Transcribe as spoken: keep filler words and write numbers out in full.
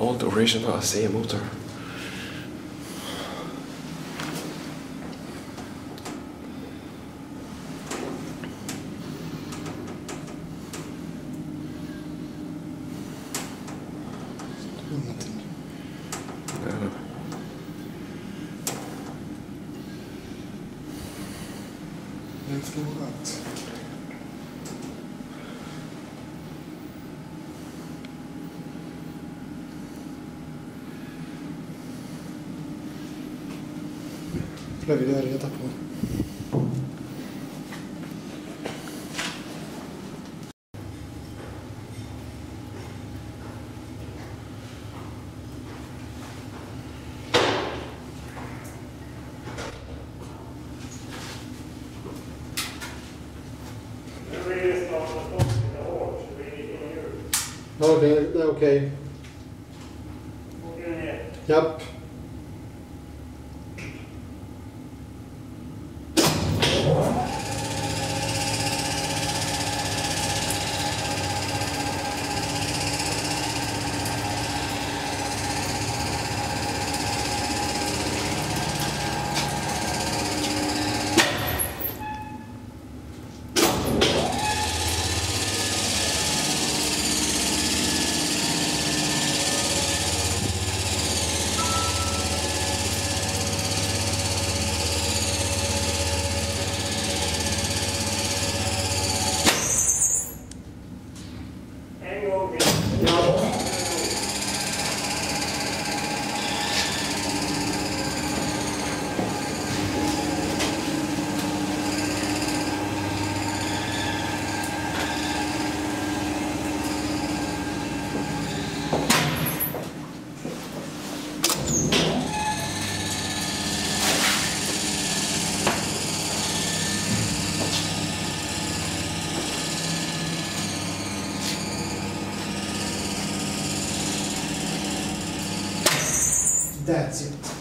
old original A C motor. Let's go out. Pröva det reda på. Okej, det är okej. Japp. That's it.